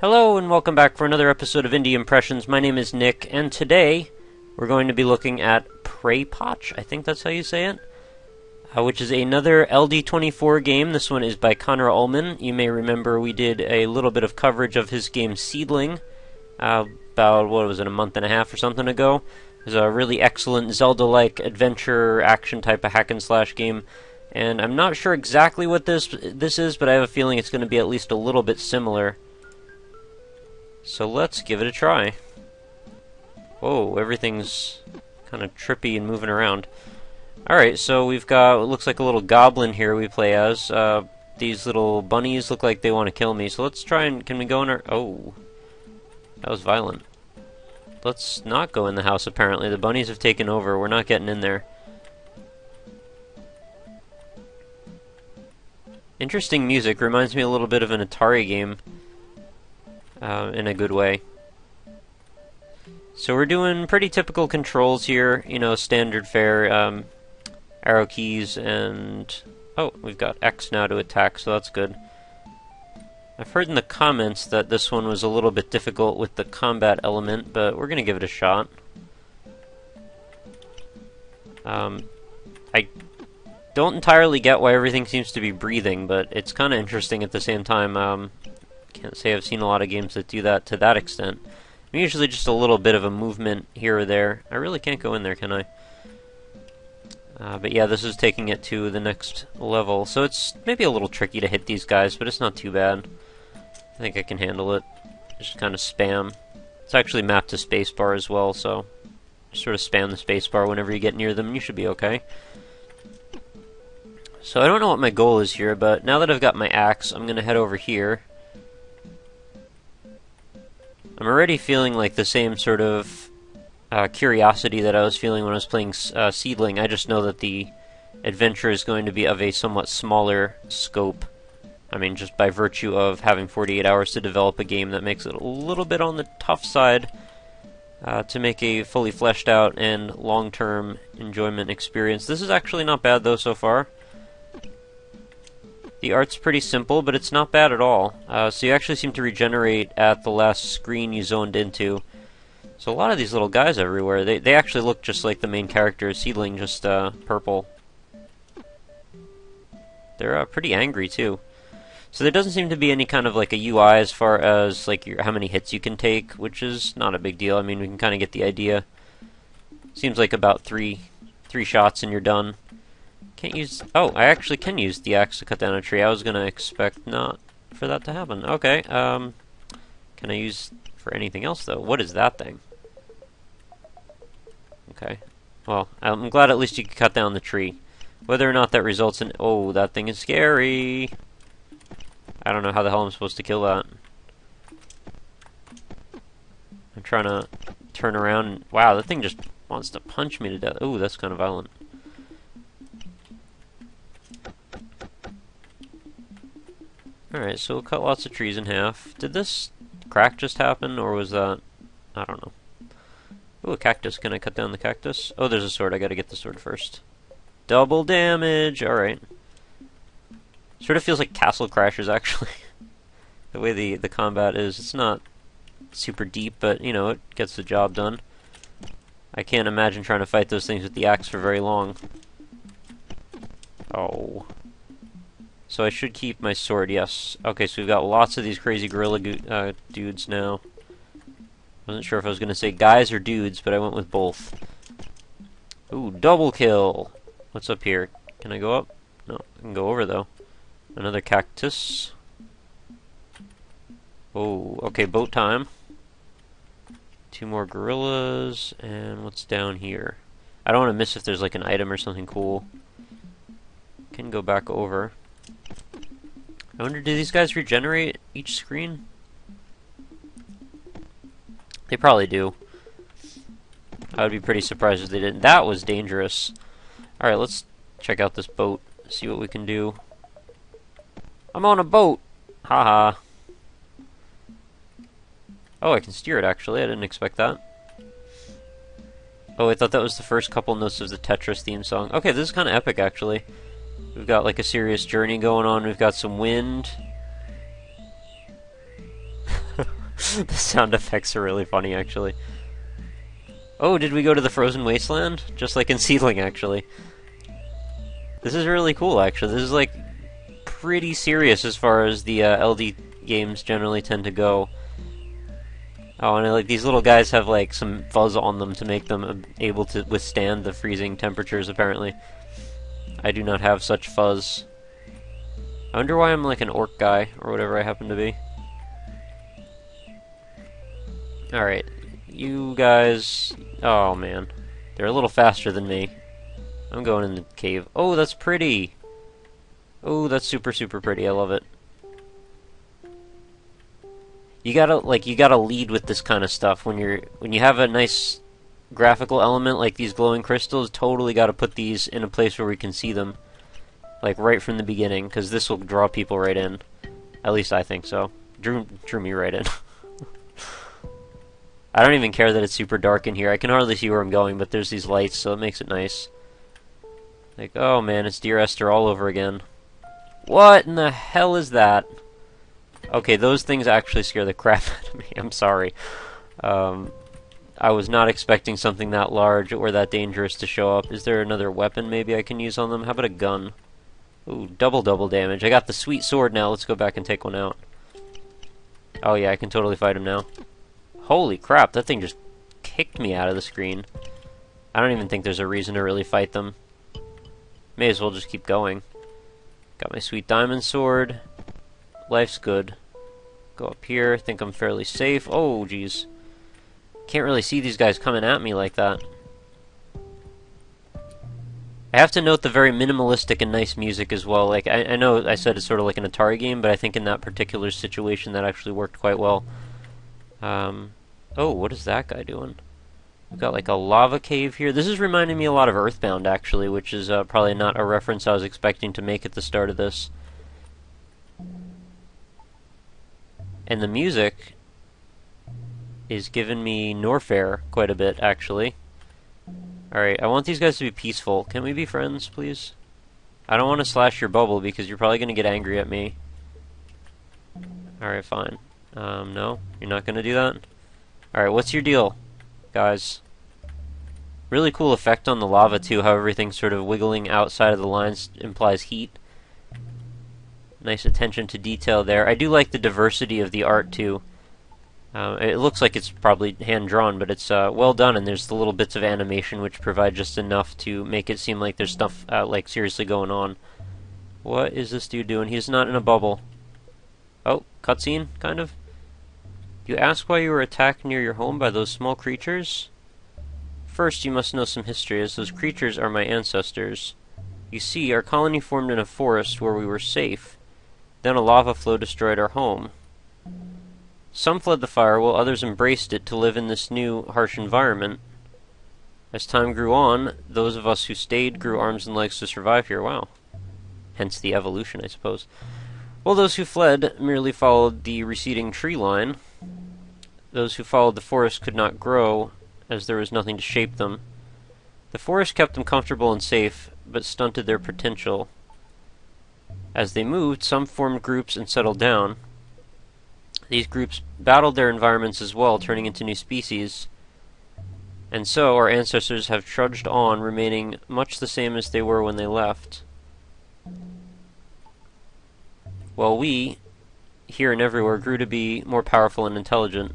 Hello and welcome back for another episode of Indie Impressions. My name is Nick, and today we're going to be looking at Praepoch, I think that's how you say it, which is another LD24 game. This one is by Connor Ullman. You may remember we did a little bit of coverage of his game Seedling about, what was it, a month and a half or something ago. It was a really excellent Zelda-like adventure action type of hack and slash game, and I'm not sure exactly what this is, but I have a feeling it's going to be at least a little bit similar. So let's give it a try. Whoa, everything's kind of trippy and moving around. Alright, so we've got what looks like a little goblin here we play as. These little bunnies look like they want to kill me, so let's try and... Can we go in our... Oh, that was violent. Let's not go in the house, apparently. The bunnies have taken over. We're not getting in there. Interesting music. Reminds me a little bit of an Atari game. In a good way. So we're doing pretty typical controls here, you know, standard fare, arrow keys, and... Oh, we've got X now to attack, so that's good. I've heard in the comments that this one was a little bit difficult with the combat element, but we're gonna give it a shot. I don't entirely get why everything seems to be breathing, but it's kind of interesting at the same time. Can't say I've seen a lot of games that do that to that extent. I'm usually just a little bit of a movement here or there. I really can't go in there, can I? But yeah, this is taking it to the next level. So it's maybe a little tricky to hit these guys, but it's not too bad. I think I can handle it. Just kind of spam. It's actually mapped to spacebar as well, so just sort of spam the spacebar whenever you get near them. You should be okay. So I don't know what my goal is here, but now that I've got my axe, I'm going to head over here. I'm already feeling like the same sort of curiosity that I was feeling when I was playing Seedling. I just know that the adventure is going to be of a somewhat smaller scope. I mean, just by virtue of having 48 hours to develop a game, that makes it a little bit on the tough side to make a fully fleshed out and long-term enjoyment experience. This is actually not bad, though, so far. The art's pretty simple, but it's not bad at all. So you actually seem to regenerate at the last screen you zoned into. So a lot of these little guys everywhere, they actually look just like the main character, Seedling, just purple. They're pretty angry, too. So there doesn't seem to be any kind of like a UI as far as like how many hits you can take, which is not a big deal. I mean, we can kind of get the idea. Seems like about three shots and you're done. Can't use... Oh, I actually can use the axe to cut down a tree. I was gonna expect not for that to happen. Okay, can I use for anything else, though? What is that thing? Okay. Well, I'm glad at least you can cut down the tree. Whether or not that results in... Oh, that thing is scary! I don't know how the hell I'm supposed to kill that. I'm trying to turn around and... Wow, that thing just wants to punch me to death. Ooh, that's kind of violent. Alright, so we'll cut lots of trees in half. Did this crack just happen, or was that... I don't know. Ooh, a cactus. Can I cut down the cactus? Oh, there's a sword. I gotta get the sword first. Double damage! Alright. Sort of feels like Castle Crashers, actually. The way the combat is. It's not super deep, but, you know, it gets the job done. I can't imagine trying to fight those things with the axe for very long. Oh... So I should keep my sword, yes. Okay, so we've got lots of these crazy gorilla dudes now. Wasn't sure if I was going to say guys or dudes, but I went with both. Ooh, double kill! What's up here? Can I go up? No, I can go over, though. Another cactus. Oh, okay, boat time. Two more gorillas, and what's down here? I don't want to miss if there's like an item or something cool. Can go back over. I wonder, do these guys regenerate each screen? They probably do. I would be pretty surprised if they didn't. That was dangerous. Alright, let's check out this boat. See what we can do. I'm on a boat! Haha. Oh, I can steer it, actually. I didn't expect that. Oh, I thought that was the first couple notes of the Tetris theme song. Okay, this is kind of epic, actually. We've got like a serious journey going on. We've got some wind. The sound effects are really funny, actually. Oh, did we go to the frozen wasteland? Just like in Seedling, actually. This is really cool, actually. This is, like, pretty serious as far as the LD games generally tend to go. Oh, and, like, these little guys have, like, some fuzz on them to make them able to withstand the freezing temperatures, apparently. I do not have such fuzz. I wonder why I'm, like, an orc guy, or whatever I happen to be. Alright. You guys... oh, man. They're a little faster than me. I'm going in the cave. Oh, that's pretty! Oh, that's super, super pretty. I love it. You gotta lead with this kind of stuff. When you have a nice graphical element, like these glowing crystals, totally gotta put these in a place where we can see them. Like, right from the beginning, because this will draw people right in. At least I think so. Drew me right in. I don't even care that it's super dark in here. I can hardly see where I'm going, but there's these lights, so it makes it nice. Like, oh man, it's Dear Esther all over again. What in the hell is that? Okay, those things actually scare the crap out of me. I'm sorry. I was not expecting something that large or that dangerous to show up. Is there another weapon maybe I can use on them? How about a gun? Ooh, double damage. I got the sweet sword now. Let's go back and take one out. Oh yeah, I can totally fight him now. Holy crap, that thing just kicked me out of the screen. I don't even think there's a reason to really fight them. May as well just keep going. Got my sweet diamond sword. Life's good. Go up here, think I'm fairly safe. Oh, jeez. Can't really see these guys coming at me like that. I have to note the very minimalistic and nice music as well. Like, I know I said it's sort of like an Atari game, but I think in that particular situation that actually worked quite well. Oh, what is that guy doing? We've got like a lava cave here. This is reminding me a lot of Earthbound, actually, which is probably not a reference I was expecting to make at the start of this. And the music is giving me Norfair quite a bit, actually. Alright, I want these guys to be peaceful. Can we be friends, please? I don't want to slash your bubble because you're probably going to get angry at me. Alright, fine. No, you're not going to do that? Alright, what's your deal, guys? Really cool effect on the lava, too, how everything's sort of wiggling outside of the lines implies heat. Nice attention to detail there. I do like the diversity of the art, too. It looks like it's probably hand-drawn, but it's well done, and there's the little bits of animation which provide just enough to make it seem like there's stuff, like, seriously going on. What is this dude doing? He's not in a bubble. Oh, cutscene, kind of. You ask why you were attacked near your home by those small creatures? First, you must know some history, as those creatures are my ancestors. You see, our colony formed in a forest where we were safe. Then a lava flow destroyed our home. Some fled the fire, while others embraced it to live in this new, harsh environment. As time grew on, those of us who stayed grew arms and legs to survive here. Wow. Hence the evolution, I suppose. Well, those who fled merely followed the receding tree line. Those who followed the forest could not grow, as there was nothing to shape them. The forest kept them comfortable and safe, but stunted their potential. As they moved, some formed groups and settled down. These groups battled their environments as well, turning into new species. And so, our ancestors have trudged on, remaining much the same as they were when they left. While we, here and everywhere, grew to be more powerful and intelligent.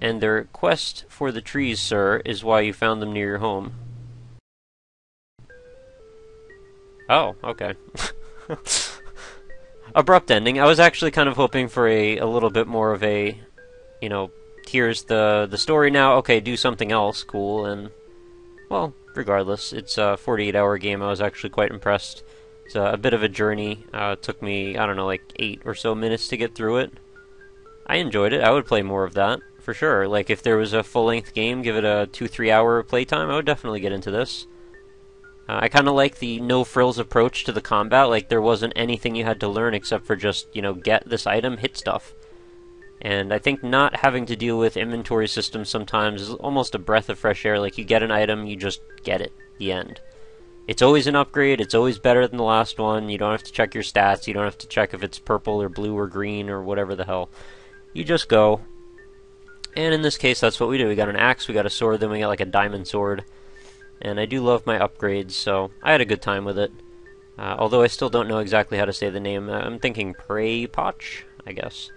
And their quest for the trees, sir, is why you found them near your home. Oh, okay. Abrupt ending. I was actually kind of hoping for a little bit more of a, you know, here's the story now, okay, do something else, cool, and, well, regardless, it's a 48-hour game. I was actually quite impressed. It's a bit of a journey. It took me, I don't know, like 8 or so minutes to get through it. I enjoyed it. I would play more of that, for sure. Like, if there was a full-length game, give it a 2-3 hour playtime, I would definitely get into this. I kind of like the no-frills approach to the combat. Like, there wasn't anything you had to learn except for just, you know, get this item, hit stuff. And I think not having to deal with inventory systems sometimes is almost a breath of fresh air. Like, you get an item, you just get it. The end. It's always an upgrade, it's always better than the last one. You don't have to check your stats, you don't have to check if it's purple or blue or green or whatever the hell. You just go. And in this case, that's what we do. We got an axe, we got a sword, then we got like a diamond sword. And I do love my upgrades, so I had a good time with it. Although I still don't know exactly how to say the name. I'm thinking Praepoch, I guess.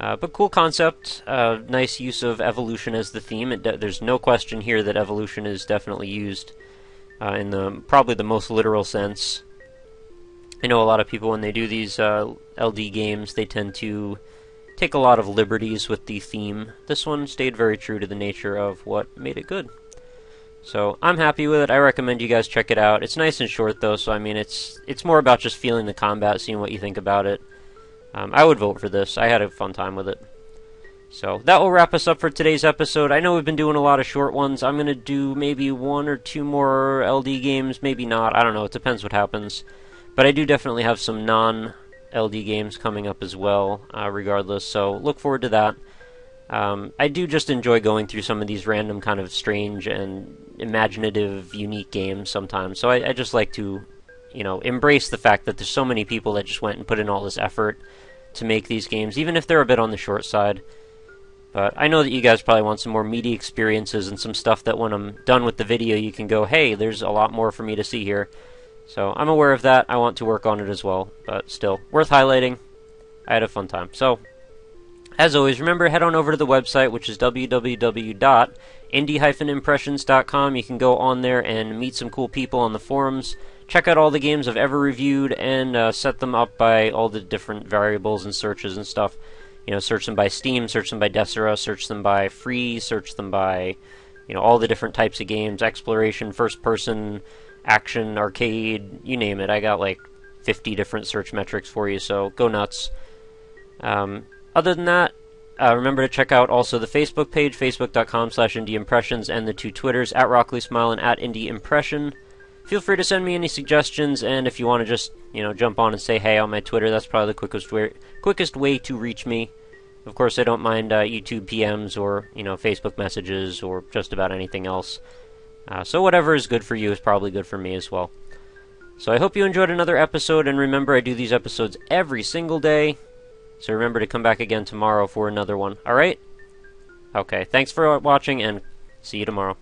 But cool concept, nice use of evolution as the theme. There's no question here that evolution is definitely used in probably the most literal sense. I know a lot of people when they do these LD games, they tend to take a lot of liberties with the theme. This one stayed very true to the nature of what made it good. So I'm happy with it. I recommend you guys check it out. It's nice and short though, so I mean it's more about just feeling the combat, seeing what you think about it. I would vote for this. I had a fun time with it. So that will wrap us up for today's episode. I know we've been doing a lot of short ones. I'm going to do maybe one or two more LD games, maybe not. I don't know. It depends what happens. But I do definitely have some non-LD games coming up as well, regardless. So look forward to that. I do just enjoy going through some of these random kind of strange and imaginative, unique games sometimes. So I just like to, you know, embrace the fact that there's so many people that just went and put in all this effort to make these games, even if they're a bit on the short side. But I know that you guys probably want some more meaty experiences and some stuff that when I'm done with the video you can go, hey, there's a lot more for me to see here. So I'm aware of that. I want to work on it as well, but still, worth highlighting. I had a fun time. So, as always, remember, head on over to the website, which is www.indie-impressions.com. You can go on there and meet some cool people on the forums. Check out all the games I've ever reviewed and set them up by all the different variables and searches and stuff. You know, search them by Steam, search them by Desera, search them by free, search them by, you know, all the different types of games, exploration, first person, action, arcade, you name it. I got like 50 different search metrics for you, so go nuts. Other than that, remember to check out also the Facebook page, facebook.com/indieimpressions, and the two Twitters, @RockLeeSmile and @IndieImpression. Feel free to send me any suggestions, and if you want to just, you know, jump on and say hey on my Twitter, that's probably the quickest way to reach me. Of course, I don't mind YouTube PMs or, you know, Facebook messages or just about anything else. So whatever is good for you is probably good for me as well. So I hope you enjoyed another episode, and remember, I do these episodes every single day. So remember to come back again tomorrow for another one. All right? Okay, thanks for watching, and see you tomorrow.